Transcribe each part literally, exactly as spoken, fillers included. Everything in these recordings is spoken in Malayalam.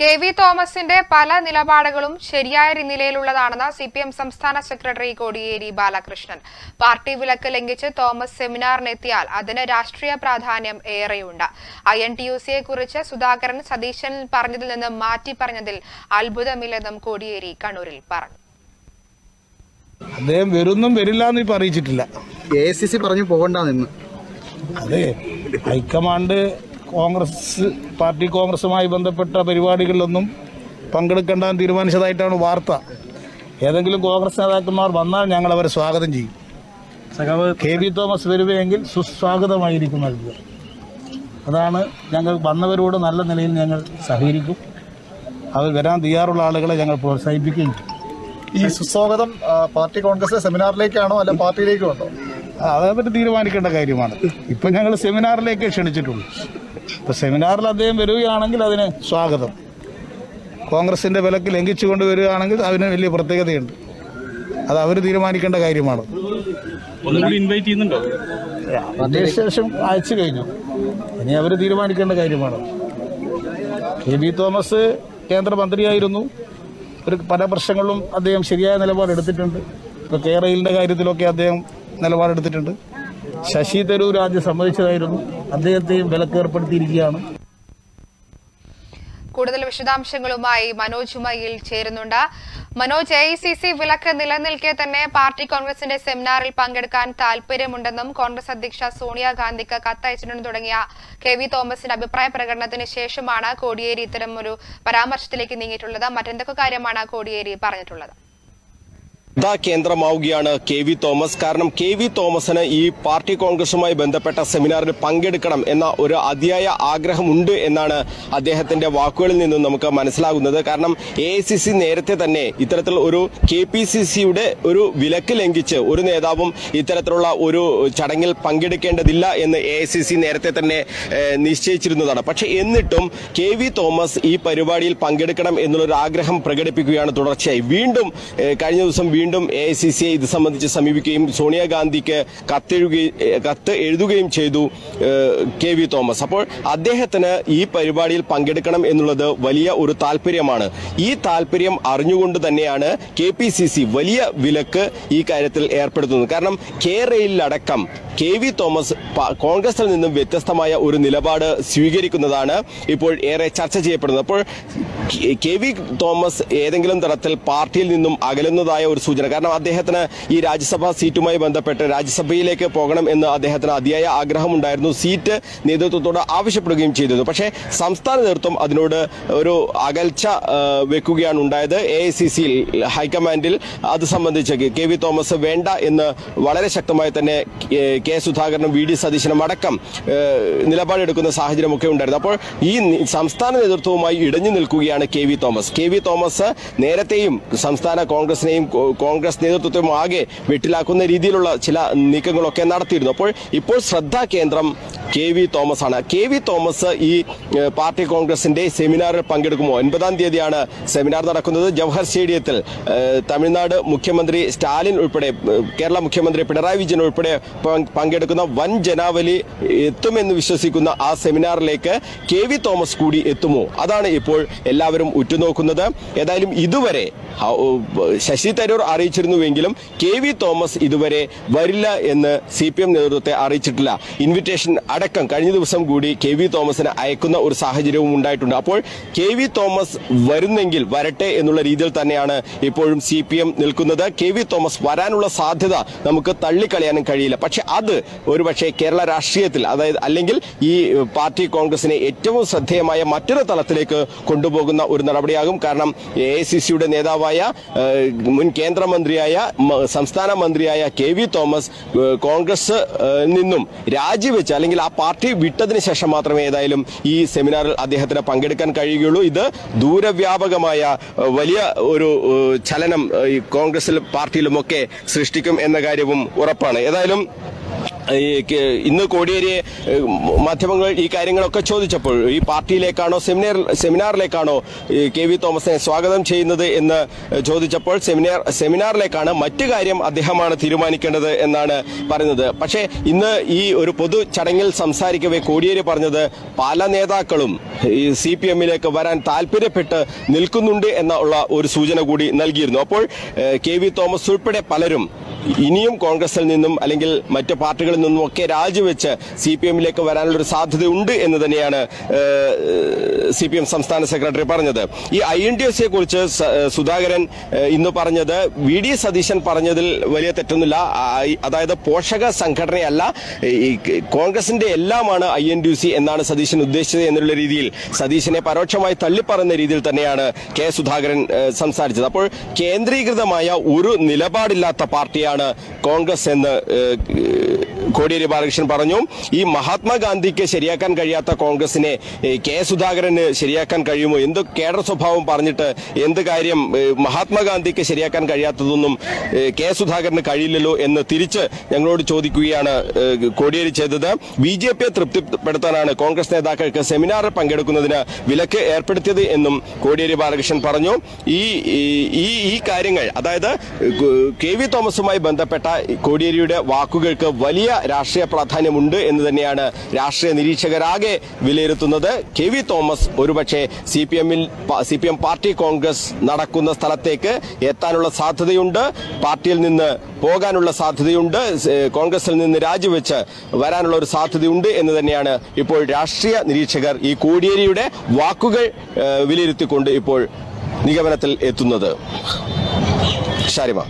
കെ.വി. തോമസിന്റെ പല നിലപാടുകളും ശരിയായ നിലയിലുള്ളതാണെന്ന് സി പി എം സംസ്ഥാന സെക്രട്ടറി കോടിയേരി ബാലകൃഷ്ണൻ. പാർട്ടി വിലക്ക് ലംഘിച്ച് തോമസ് സെമിനാറിനെത്തിയാൽ അതിന് രാഷ്ട്രീയ പ്രാധാന്യം ഏറെയുണ്ട്. ഐ എൻ ടി യു സിയെ കുറിച്ച് സുധാകരൻ സതീശൻ പറഞ്ഞതിൽ നിന്ന് മാറ്റി പറഞ്ഞതിൽ അത്ഭുതമില്ലെന്നും കോടിയേരി കണ്ണൂരിൽ പറഞ്ഞു. അദ്ദേഹം വരുന്നും വരില്ലെന്ന് ഇപ്പോൾ അറിയിച്ചിട്ടില്ല. എ ഐ സി സി പറഞ്ഞു പോകണ്ടെന്ന്. അതെ, ഹൈക്കമാൻഡ് കോൺഗ്രസ് പാർട്ടി കോൺഗ്രസുമായി ബന്ധപ്പെട്ട പരിപാടികളിലൊന്നും പങ്കെടുക്കേണ്ടെന്ന് തീരുമാനിച്ചതായിട്ടാണ് വാർത്ത. ഏതെങ്കിലും കോൺഗ്രസ് നേതാക്കന്മാർ വന്നാൽ ഞങ്ങൾ അവരെ സ്വാഗതം ചെയ്യും. കെ.വി. തോമസ് വരുവെങ്കിൽ സുസ്വാഗതമായിരിക്കും നൽകുക. അതാണ് ഞങ്ങൾ വന്നവരോട് നല്ല നിലയിൽ ഞങ്ങൾ സഹകരിക്കും. അവർ വരാൻ തയ്യാറുള്ള ആളുകളെ ഞങ്ങൾ പ്രോത്സാഹിപ്പിക്കുകയും. ഈ സുസ്വാഗതം പാർട്ടി കോൺഗ്രസ് സെമിനാറിലേക്കാണോ അല്ല പാർട്ടിയിലേക്കോ ഉണ്ടോ? അതേപറ്റി തീരുമാനിക്കേണ്ട കാര്യമാണ്. ഇപ്പം ഞങ്ങൾ സെമിനാറിലേക്ക് ക്ഷണിച്ചിട്ടുള്ളൂ. ഇപ്പോൾ സെമിനാറിൽ അദ്ദേഹം വരികയാണെങ്കിൽ അതിന് സ്വാഗതം. കോൺഗ്രസിൻ്റെ വിലക്ക് ലംഘിച്ചു കൊണ്ട് വരികയാണെങ്കിൽ അതിന് വലിയ പ്രത്യേകതയുണ്ട്. അത് അവർ തീരുമാനിക്കേണ്ട കാര്യമാണ്. അതിനുശേഷം അയച്ചു കഴിഞ്ഞു, ഇനി അവർ തീരുമാനിക്കേണ്ട കാര്യമാണ്. കെ.വി. തോമസ് കേന്ദ്രമന്ത്രിയായിരുന്നു. ഒരു പല പ്രശ്നങ്ങളിലും അദ്ദേഹം ശരിയായ നിലപാടെടുത്തിട്ടുണ്ട്. ഇപ്പോൾ കേരളയിലെ കാര്യത്തിലൊക്കെ അദ്ദേഹം നിലപാടെടുത്തിട്ടുണ്ട്. ശശി തരൂർ ആദ്യം സമ്മതിച്ചതായിരുന്നു, അദ്ദേഹത്തെയും വിലക്കേർപ്പെടുത്തിയിരിക്കുകയാണ്. കൂടുതൽ വിശദാംശങ്ങളുമായി മനോജ് മയിൽ ചേരുന്നുണ്ട്. Manoj, A I C C വിലക്ക് നിലനിൽക്കെ തന്നെ പാർട്ടി കോൺഗ്രസിന്റെ സെമിനാറിൽ പങ്കെടുക്കാൻ താല്പര്യമുണ്ടെന്നും കോൺഗ്രസ് അധ്യക്ഷ സോണിയാഗാന്ധിക്ക് കത്തയച്ചിട്ടുണ്ടെന്നും തുടങ്ങിയ കെ.വി. തോമസിന്റെ അഭിപ്രായ പ്രകടനത്തിന് ശേഷമാണ് കോടിയേരി ഇത്തരം ഒരു പരാമർശത്തിലേക്ക് നീങ്ങിയിട്ടുള്ളത്. മറ്റെന്തൊക്കെ കാര്യമാണ് കോടിയേരി പറഞ്ഞിട്ടുള്ളത്? ാ കേന്ദ്രമാവുകയാണ് കെ.വി. തോമസ്. കാരണം കെ.വി. തോമസിന് ഈ പാർട്ടി കോൺഗ്രസുമായി ബന്ധപ്പെട്ട സെമിനാറിൽ പങ്കെടുക്കണം എന്ന ഒരു അതിയായ ആഗ്രഹമുണ്ട് എന്നാണ് അദ്ദേഹത്തിന്റെ വാക്കുകളിൽ നിന്നും നമുക്ക് മനസ്സിലാകുന്നത്. കാരണം എ ഐ സി സി നേരത്തെ തന്നെ ഇത്തരത്തിൽ ഒരു കെ പി സി സിയുടെ ഒരു വിലക്ക് ലംഘിച്ച് ഒരു നേതാവും ഇത്തരത്തിലുള്ള ഒരു ചടങ്ങിൽ പങ്കെടുക്കേണ്ടതില്ല എന്ന് എ ഐ സി സി നേരത്തെ തന്നെ നിശ്ചയിച്ചിരുന്നതാണ്. പക്ഷേ എന്നിട്ടും കെ.വി. തോമസ് ഈ പരിപാടിയിൽ പങ്കെടുക്കണം എന്നുള്ളൊരു ആഗ്രഹം പ്രകടിപ്പിക്കുകയാണ് തുടർച്ചയായി. വീണ്ടും കഴിഞ്ഞ ദിവസം വീണ്ടും വീണ്ടും എ ഐ സി സിയെ ഇത് സംബന്ധിച്ച് സമീപിക്കുകയും സോണിയാഗാന്ധിക്ക് കത്തെഴുകയും കത്ത് എഴുതുകയും ചെയ്തു കെ.വി. തോമസ്. അപ്പോൾ അദ്ദേഹത്തിന് ഈ പരിപാടിയിൽ പങ്കെടുക്കണം എന്നുള്ളത് വലിയ ഒരു താല്പര്യമാണ്. ഈ താല്പര്യം അറിഞ്ഞുകൊണ്ട് തന്നെയാണ് കെ പി സി സി വലിയ വിലക്ക് ഈ കാര്യത്തിൽ ഏർപ്പെടുത്തുന്നത്. കാരണം കേരളയിലടക്കം കെ.വി. തോമസ് കോൺഗ്രസിൽ നിന്നും വ്യത്യസ്തമായ ഒരു നിലപാട് സ്വീകരിക്കുന്നതാണ് ഇപ്പോൾ ഏറെ ചർച്ച ചെയ്യപ്പെടുന്നത്. അപ്പോൾ കെ.വി. തോമസ് ഏതെങ്കിലും തരത്തിൽ പാർട്ടിയിൽ നിന്നും അകലുന്നതായ ഒരു സൂചന. കാരണം അദ്ദേഹത്തിന് ഈ രാജ്യസഭാ സീറ്റുമായി ബന്ധപ്പെട്ട് രാജ്യസഭയിലേക്ക് പോകണം എന്ന് അദ്ദേഹത്തിന് അതിയായ ആഗ്രഹമുണ്ടായിരുന്നു. സീറ്റ് നേതൃത്വത്തോട് ആവശ്യപ്പെടുകയും ചെയ്തിരുന്നു. പക്ഷേ സംസ്ഥാന നേതൃത്വം അതിനോട് ഒരു അകൽച്ച വെക്കുകയാണ് ഉണ്ടായത്. എ ഐ സി സിയിൽ ഹൈക്കമാൻഡിൽ അത് സംബന്ധിച്ച് കെ.വി. തോമസ് വേണ്ട എന്ന് വളരെ ശക്തമായി തന്നെ കെ സുധാകരനും വി ഡി സതീശനും അടക്കം നിലപാടെടുക്കുന്ന സാഹചര്യമൊക്കെ ഉണ്ടായിരുന്നു. അപ്പോൾ ഈ സംസ്ഥാന നേതൃത്വവുമായി ഇടഞ്ഞു നിൽക്കുകയാണ് കെ.വി. തോമസ്. കെ.വി. തോമസ് നേരത്തെയും സംസ്ഥാന കോൺഗ്രസിനെയും കോൺഗ്രസ് നേതൃത്വം ആകെ വെട്ടിലാക്കുന്ന രീതിയിലുള്ള ചില നീക്കങ്ങളൊക്കെ നടത്തിയിരുന്നു. അപ്പോൾ ഇപ്പോൾ ശ്രദ്ധാ കേന്ദ്രം കെ.വി. തോമസ് ആണ്. കെ.വി. തോമസ് ഈ പാർട്ടി കോൺഗ്രസിന്റെ സെമിനാറിൽ പങ്കെടുക്കുമോ? ഒൻപതാം തീയതിയാണ് സെമിനാർ നടക്കുന്നത്. ജവഹർ സ്റ്റേഡിയത്തിൽ തമിഴ്നാട് മുഖ്യമന്ത്രി സ്റ്റാലിൻ ഉൾപ്പെടെ കേരള മുഖ്യമന്ത്രി പിണറായി വിജയൻ ഉൾപ്പെടെ പങ്കെടുക്കുന്ന വൻ ജനാവലി എത്തുമെന്ന് വിശ്വസിക്കുന്ന ആ സെമിനാറിലേക്ക് കെ.വി. തോമസ് കൂടി എത്തുമോ? അതാണ് ഇപ്പോൾ എല്ലാവരും ഉറ്റുനോക്കുന്നത്. ഏതായാലും ഇതുവരെ ശശി തരൂർ അറിയിച്ചിരുന്നുവെങ്കിലും കെ.വി. തോമസ് ഇതുവരെ വരില്ല എന്ന് സി പി എം നേതൃത്വത്തെ അറിയിച്ചിട്ടില്ല. ഇൻവിറ്റേഷൻ അടക്കം കഴിഞ്ഞ ദിവസം കൂടി കെ.വി. തോമസിന് അയക്കുന്ന ഒരു സാഹചര്യവും ഉണ്ടായിട്ടുണ്ട്. അപ്പോൾ കെ.വി. തോമസ് വരുന്നെങ്കിൽ വരട്ടെ എന്നുള്ള രീതിയിൽ തന്നെയാണ് ഇപ്പോഴും സി പി എം നിൽക്കുന്നത്. കെ.വി. തോമസ് വരാനുള്ള സാധ്യത നമുക്ക് തള്ളിക്കളയാനും കഴിയില്ല. പക്ഷെ അത് ഒരുപക്ഷെ കേരള രാഷ്ട്രീയത്തിൽ, അതായത് അല്ലെങ്കിൽ ഈ പാർട്ടി കോൺഗ്രസിനെ ഏറ്റവും ശ്രദ്ധേയമായ മറ്റൊരു തലത്തിലേക്ക് കൊണ്ടുപോകുന്ന ഒരു നടപടിയാകും. കാരണം എ ഐ സി സിയുടെ നേതാവായ മുൻ കേന്ദ്രമന്ത്രിയായ സംസ്ഥാന മന്ത്രിയായ കെ.വി. തോമസ് കോൺഗ്രസ് നിന്നും രാജിവെച്ച് അല്ലെങ്കിൽ ആ പാർട്ടി വിട്ടതിന് ശേഷം മാത്രമേ ഏതായാലും ഈ സെമിനാറിൽ അദ്ദേഹത്തിന് പങ്കെടുക്കാൻ കഴിയുകയുള്ളൂ. ഇത് ദൂരവ്യാപകമായ വലിയ ഒരു ചലനം കോൺഗ്രസിലും പാർട്ടിയിലുമൊക്കെ സൃഷ്ടിക്കും എന്ന കാര്യവും ഉറപ്പാണ്. ഏതായാലും ഇന്ന് കോടിയേരി മാധ്യമങ്ങൾ ഈ കാര്യങ്ങളൊക്കെ ചോദിച്ചപ്പോൾ ഈ പാർട്ടിയിലേക്കാണോ സെമിനാർ സെമിനാറിലേക്കാണോ കെ വി തോമസിനെ സ്വാഗതം ചെയ്യുന്നത് എന്ന് ചോദിച്ചപ്പോൾ സെമിനാർ സെമിനാറിലേക്കാണ്, മറ്റു കാര്യം അദ്ദേഹമാണ് തീരുമാനിക്കേണ്ടത് എന്നാണ് പറയുന്നത്. പക്ഷേ ഇന്ന് ഈ ഒരു പൊതു ചടങ്ങിൽ സംസാരിക്കവേ കോടിയേരി പറഞ്ഞത് പല നേതാക്കളും ഈ സി പി എമ്മിലേക്ക് വരാൻ താല്പര്യപ്പെട്ട് നിൽക്കുന്നുണ്ട് എന്നുള്ള ഒരു സൂചന കൂടി നൽകിയിരുന്നു. അപ്പോൾ കെ വി തോമസ് ഉൾപ്പെടെ പലരും ഇനിയും കോൺഗ്രസിൽ നിന്നും അല്ലെങ്കിൽ മറ്റ് പാർട്ടികളിൽ നിന്നും ഒക്കെ രാജിവെച്ച് സി പി എമ്മിലേക്ക് വരാനുള്ളൊരു സാധ്യതയുണ്ട് എന്ന് തന്നെയാണ് സി പി എം സംസ്ഥാന സെക്രട്ടറി പറഞ്ഞത്. ഈ ഐ എൻ ഡി എസ് യെ കുറിച്ച് സുധാകരൻ ഇന്ന് പറഞ്ഞത് വി ഡി സതീശൻ പറഞ്ഞതിൽ വലിയ തെറ്റൊന്നുമില്ല. അതായത് പോഷക സംഘടനയല്ല, കോൺഗ്രസിന്റെ എല്ലാമാണ് ഐ എൻ ഡി സി എന്നാണ് സതീശൻ ഉദ്ദേശിച്ചത് എന്നുള്ള രീതിയിൽ സതീശനെ പരോക്ഷമായി തള്ളിപ്പറയുന്ന രീതിയിൽ തന്നെയാണ് കെ സുധാകരൻ സംസാരിച്ചത്. അപ്പോൾ കേന്ദ്രീകൃതമായ ഒരു നിലപാടില്ലാത്ത പാർട്ടിയാണ് കോൺഗ്രസ് എന്ന് കോടിയേരി ബാലകൃഷ്ണൻ പറഞ്ഞു. ഈ മഹാത്മാഗാന്ധിക്ക് ശരിയാക്കാൻ കഴിയാത്ത കോൺഗ്രസിനെ കെ സുധാകരന് ശരിയാക്കാൻ കഴിയുമോ? എന്ത് കേഡർ സ്വഭാവം പറഞ്ഞിട്ട് എന്ത് കാര്യം? മഹാത്മാഗാന്ധിക്ക് ശരിയാക്കാൻ കഴിയാത്തതൊന്നും കെ സുധാകരന് കഴിയില്ലല്ലോ എന്ന് തിരിച്ച് ഞങ്ങളോട് ചോദിക്കുകയാണ് കോടിയേരി ചെയ്തത്. ബി ജെ പിയെ തൃപ്തിപ്പെടുത്താനാണ് കോൺഗ്രസ് നേതാക്കൾക്ക് സെമിനാറിൽ പങ്കെടുക്കുന്നതിന് വിലക്ക് ഏർപ്പെടുത്തിയത് എന്നും കോടിയേരി ബാലകൃഷ്ണൻ പറഞ്ഞു. ഈ ഈ കാര്യങ്ങൾ, അതായത് കെ വി തോമസുമായി ബന്ധപ്പെട്ട കോടിയേരിയുടെ വാക്കുകൾക്ക് വലിയ രാഷ്ട്രീയ പ്രാധാന്യമുണ്ട് എന്ന് തന്നെയാണ് രാഷ്ട്രീയ നിരീക്ഷകരാകെ വിലയിരുത്തുന്നത്. കെ വി തോമസ് ഒരുപക്ഷെ സി പി എമ്മിൽ C P M party congress നടക്കുന്ന സ്ഥലത്തേക്ക് എത്താനുള്ള സാധ്യതയുണ്ട്, പാർട്ടിയിൽ നിന്ന് പോകാനുള്ള സാധ്യതയുണ്ട്, കോൺഗ്രസിൽ നിന്ന് രാജിവെച്ച് വരാനുള്ള ഒരു സാധ്യതയുണ്ട് എന്ന് തന്നെയാണ് ഇപ്പോൾ രാഷ്ട്രീയ നിരീക്ഷകർ ഈ കോടിയേരിയുടെ വാക്കുകൾ വിലയിരുത്തിക്കൊണ്ട് ഇപ്പോൾ നിഗമനത്തിൽ എത്തുന്നത്. ഷാരിമ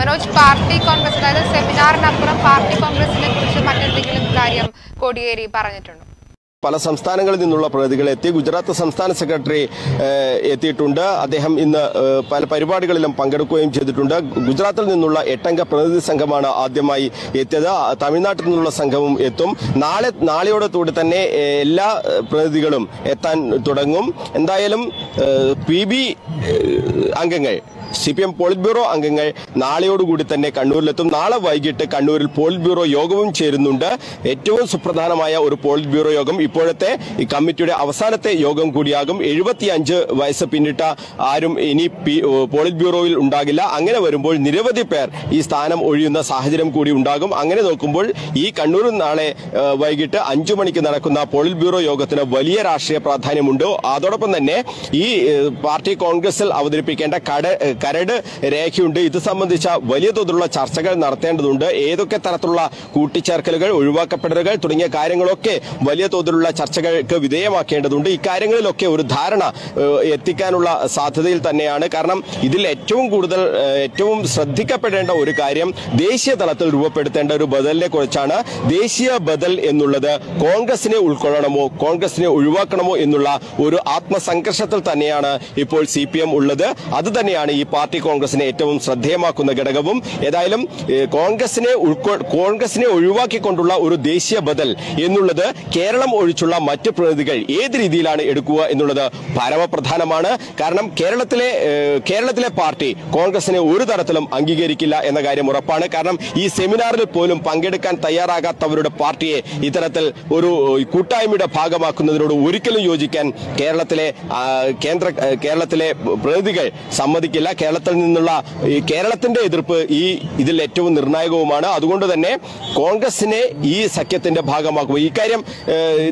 മനോജ്, പാർട്ടി കോൺഗ്രസ് അതായത് സെമിനാറിനപ്പുറം പാർട്ടി കോൺഗ്രസിനെ കുറിച്ച് മറ്റെന്തെങ്കിലും കാര്യം കോടിയേരി പറഞ്ഞിട്ടുണ്ടോ? പല സംസ്ഥാനങ്ങളിൽ നിന്നുള്ള പ്രതിനിധികൾ എത്തി. ഗുജറാത്ത് സംസ്ഥാന സെക്രട്ടറി എത്തിയിട്ടുണ്ട്. അദ്ദേഹം ഇന്ന് പല പരിപാടികളിലും പങ്കെടുക്കുകയും ചെയ്തിട്ടുണ്ട്. ഗുജറാത്തിൽ നിന്നുള്ള എട്ടംഗ പ്രതിനിധി സംഘമാണ് ആദ്യമായി എത്തിയത്. തമിഴ്നാട്ടിൽ നിന്നുള്ള സംഘവും എത്തും. നാളെ നാളെയോടുകൂടി തന്നെ എല്ലാ പ്രതിനിധികളും എത്താൻ തുടങ്ങും. എന്തായാലും പി ബി അംഗങ്ങൾ, C P M polit bureau അംഗങ്ങൾ നാളെയോടുകൂടി തന്നെ കണ്ണൂരിലെത്തും. നാളെ വൈകിട്ട് കണ്ണൂരിൽ പോളിറ്റ് ബ്യൂറോ യോഗവും ചേരുന്നുണ്ട്. ഏറ്റവും സുപ്രധാനമായ ഒരു പോളിറ്റ് ബ്യൂറോ യോഗം, ഇപ്പോഴത്തെ ഈ കമ്മിറ്റിയുടെ അവസാനത്തെ യോഗം കൂടിയാകും. എഴുപത്തിയഞ്ച് വയസ്സ് പിന്നിട്ട ആരും ഇനി പോളിറ്റ് ബ്യൂറോയിൽ ഉണ്ടാകില്ല. അങ്ങനെ വരുമ്പോൾ നിരവധി പേർ ഈ സ്ഥാനം ഒഴിയുന്ന സാഹചര്യം കൂടി ഉണ്ടാകും. അങ്ങനെ നോക്കുമ്പോൾ ഈ കണ്ണൂരിൽ നാളെ വൈകിട്ട് അഞ്ചു മണിക്ക് നടക്കുന്ന പോളിറ്റ് ബ്യൂറോ യോഗത്തിന് വലിയ രാഷ്ട്രീയ പ്രാധാന്യമുണ്ട്. അതോടൊപ്പം തന്നെ ഈ പാർട്ടി കോൺഗ്രസിൽ അവതരിപ്പിക്കേണ്ട കട കരട് രേഖയുണ്ട്. ഇത് സംബന്ധിച്ച വലിയ തോതിലുള്ള ചർച്ചകൾ നടത്തേണ്ടതുണ്ട്. ഏതൊക്കെ തരത്തിലുള്ള കൂട്ടിച്ചേർക്കലുകൾ, ഒഴിവാക്കപ്പെടലുകൾ തുടങ്ങിയ കാര്യങ്ങളൊക്കെ വലിയ തോതിലുള്ള ചർച്ചകൾക്ക് വിധേയമാക്കേണ്ടതുണ്ട്. ഇക്കാര്യങ്ങളിലൊക്കെ ഒരു ധാരണ എത്തിക്കാനുള്ള സാധ്യതയിൽ തന്നെയാണ്. കാരണം ഇതിൽ ഏറ്റവും കൂടുതൽ ഏറ്റവും ശ്രദ്ധിക്കപ്പെടേണ്ട ഒരു കാര്യം ദേശീയ തലത്തിൽ രൂപപ്പെടുത്തേണ്ട ഒരു ബദലിനെ കുറിച്ചാണ്. ദേശീയ ബദൽ എന്നുള്ളത് കോൺഗ്രസിനെ ഉൾക്കൊള്ളണമോ കോൺഗ്രസിനെ ഒഴിവാക്കണമോ എന്നുള്ള ഒരു ആത്മസംഘർഷത്തിൽ തന്നെയാണ് ഇപ്പോൾ സി പി എം ഉള്ളത്. അത് തന്നെയാണ് ഈ പാർട്ടി കോൺഗ്രസിനെ ഏറ്റവും ശ്രദ്ധേയമാക്കുന്ന ഘടകവും. ഏതായാലും കോൺഗ്രസിനെ ഉൾക്കൊ കോൺഗ്രസിനെ ഒഴിവാക്കിക്കൊണ്ടുള്ള ഒരു ദേശീയ ബദൽ എന്നുള്ളത് കേരളം ഒഴിച്ചുള്ള മറ്റ് പ്രതിനിധികൾ ഏത് രീതിയിലാണ് എടുക്കുക എന്നുള്ളത് പരമപ്രധാനമാണ്. കാരണം കേരളത്തിലെ കേരളത്തിലെ പാർട്ടി കോൺഗ്രസിനെ ഒരു തരത്തിലും അംഗീകരിക്കില്ല എന്ന കാര്യം ഉറപ്പാണ്. കാരണം ഈ സെമിനാറിൽ പോലും പങ്കെടുക്കാൻ തയ്യാറാകാത്തവരുടെ പാർട്ടിയെ ഇത്തരത്തിൽ ഒരു കൂട്ടായ്മയുടെ ഭാഗമാക്കുന്നതിനോട് ഒരിക്കലും യോജിക്കാൻ കേരളത്തിലെ കേന്ദ്ര കേരളത്തിലെ പ്രതിനിധികൾ സമ്മതിക്കില്ല. കേരളത്തിൽ നിന്നുള്ള കേരളത്തിന്റെ എതിർപ്പ് ഈ ഇതിൽ ഏറ്റവും നിർണായകവുമാണ്. അതുകൊണ്ട് തന്നെ കോൺഗ്രസിനെ ഈ സഖ്യത്തിന്റെ ഭാഗമാക്കുക. ഇക്കാര്യം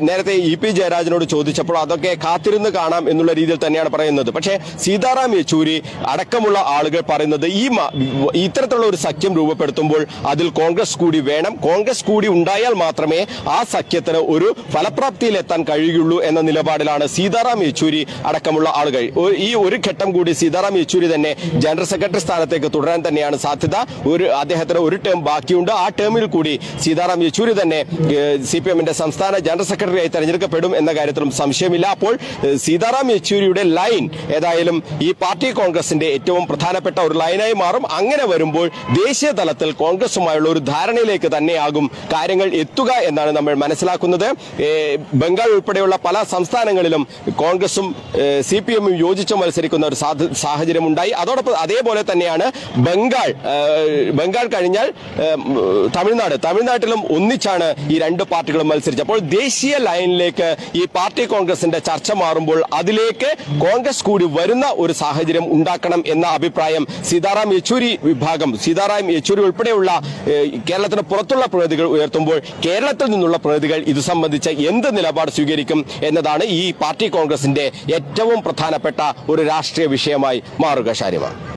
നേരത്തെ ഇ പി ജയരാജനോട് ചോദിച്ചപ്പോൾ അതൊക്കെ കാത്തിരുന്ന് കാണാം എന്നുള്ള രീതിയിൽ തന്നെയാണ് പറയുന്നത്. പക്ഷേ സീതാറാം യെച്ചൂരി അടക്കമുള്ള ആളുകൾ പറയുന്നത് ഈ ഇത്തരത്തിലുള്ള ഒരു സഖ്യം രൂപപ്പെടുത്തുമ്പോൾ അതിൽ കോൺഗ്രസ് കൂടി വേണം, കോൺഗ്രസ് കൂടി ഉണ്ടായാൽ മാത്രമേ ആ സഖ്യത്തിന് ഒരു ഫലപ്രാപ്തിയിലെത്താൻ കഴിയുകയുള്ളൂ എന്ന നിലപാടിലാണ് സീതാറാം യെച്ചൂരി അടക്കമുള്ള ആളുകൾ. ഈ ഒരു ഘട്ടം കൂടി സീതാറാം യെച്ചൂരി തന്നെ ജനറൽ സെക്രട്ടറി സ്ഥാനത്തേക്ക് തുടരാൻ തന്നെയാണ് സാധ്യത. ഒരു അദ്ദേഹത്തിന് ഒരു ടേം ബാക്കിയുണ്ട്. ആ ടേമിൽ കൂടി സീതാറാം യെച്ചൂരി തന്നെ സി പി എമ്മിന്റെ സംസ്ഥാന ജനറൽ സെക്രട്ടറിയായി തെരഞ്ഞെടുക്കപ്പെടും എന്ന കാര്യത്തിലും സംശയമില്ല. അപ്പോൾ സീതാറാം യെച്ചൂരിയുടെ ലൈൻ ഏതായാലും ഈ പാർട്ടി കോൺഗ്രസിന്റെ ഏറ്റവും പ്രധാനപ്പെട്ട ഒരു ലൈനായി മാറും. അങ്ങനെ വരുമ്പോൾ ദേശീയ തലത്തിൽ കോൺഗ്രസുമായുള്ള ഒരു ധാരണയിലേക്ക് തന്നെയാകും കാര്യങ്ങൾ എത്തുക എന്നാണ് നമ്മൾ മനസ്സിലാക്കുന്നത്. ബംഗാൾ ഉൾപ്പെടെയുള്ള പല സംസ്ഥാനങ്ങളിലും കോൺഗ്രസും സി പി എമ്മും യോജിച്ച് മത്സരിക്കുന്ന ഒരു സാഹചര്യമുണ്ടായി. അതോടൊപ്പം അതേപോലെ തന്നെയാണ് ബംഗാൾ ബംഗാൾ കഴിഞ്ഞാൽ തമിഴ്നാട് തമിഴ്നാട്ടിലും ഒന്നിച്ചാണ് ഈ രണ്ട് പാർട്ടികളും മത്സരിച്ചത്. അപ്പോൾ ദേശീയ ലൈനിലേക്ക് ഈ പാർട്ടി കോൺഗ്രസിന്റെ ചർച്ച മാറുമ്പോൾ അതിലേക്ക് കോൺഗ്രസ് കൂടി വരുന്ന ഒരു സാഹചര്യം ഉണ്ടാക്കണം എന്ന അഭിപ്രായം സീതാറാം യെച്ചൂരി വിഭാഗം സീതാറാം യെച്ചൂരി ഉൾപ്പെടെയുള്ള കേരളത്തിന് പുറത്തുള്ള പ്രതിനിധികൾ ഉയർത്തുമ്പോൾ കേരളത്തിൽ നിന്നുള്ള പ്രതിനിധികൾ ഇത് സംബന്ധിച്ച് എന്ത് നിലപാട് സ്വീകരിക്കും എന്നതാണ് ഈ പാർട്ടി കോൺഗ്രസിന്റെ ഏറ്റവും പ്രധാനപ്പെട്ട ഒരു രാഷ്ട്രീയ വിഷയമായി മാറുക. ശാരിമ.